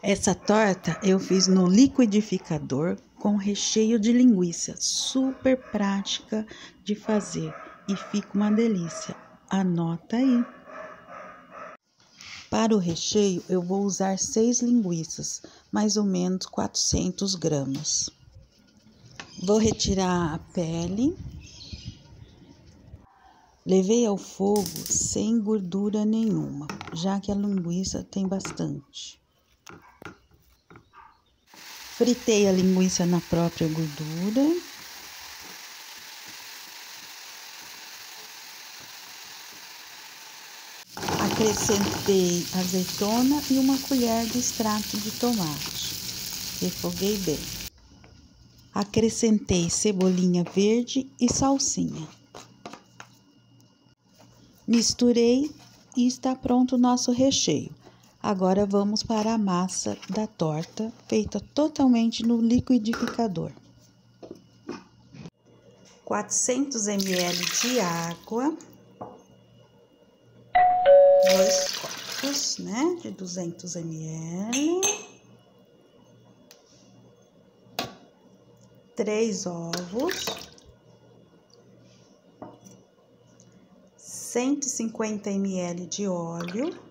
Essa torta eu fiz no liquidificador com recheio de linguiça, super prática de fazer e fica uma delícia. Anota aí. Para o recheio eu vou usar 6 linguiças, mais ou menos 400 gramas. Vou retirar a pele. Levei ao fogo sem gordura nenhuma, já que a linguiça tem bastante. Fritei a linguiça na própria gordura. Acrescentei azeitona e uma colher de extrato de tomate. Refoguei bem. Acrescentei cebolinha verde e salsinha. Misturei e está pronto o nosso recheio. Agora vamos para a massa da torta, feita totalmente no liquidificador. 400 ml de água. 2 copos, né, de 200 ml. 3 ovos. 150 ml de óleo, 100 ml.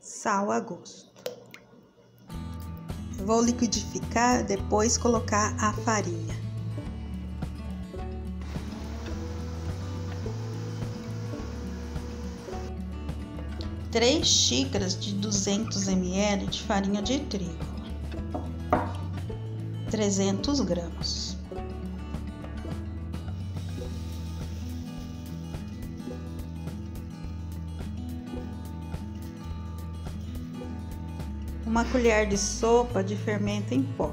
Sal a gosto. Vou liquidificar, depois colocar a farinha. Três xícaras de 200 ml de farinha de trigo. 300 gramas. Uma colher de sopa de fermento em pó.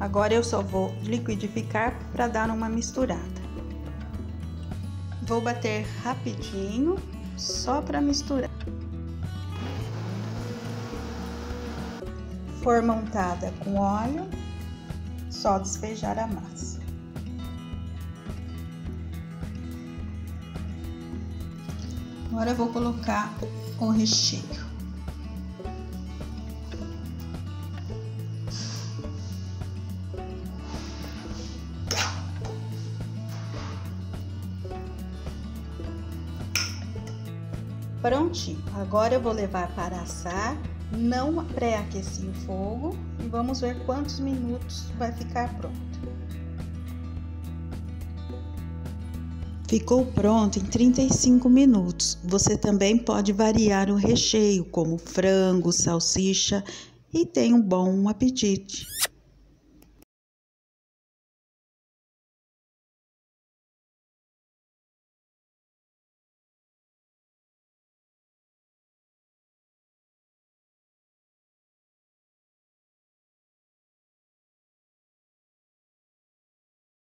Agora eu só vou liquidificar para dar uma misturada. Vou bater rapidinho, só para misturar. Forma untada com óleo, só despejar a massa. Agora eu vou colocar o recheio. Prontinho, agora eu vou levar para assar, não pré-aqueci o fogo e vamos ver quantos minutos vai ficar pronto. Ficou pronto em 35 minutos, você também pode variar o recheio, como frango, salsicha, e tenha um bom apetite.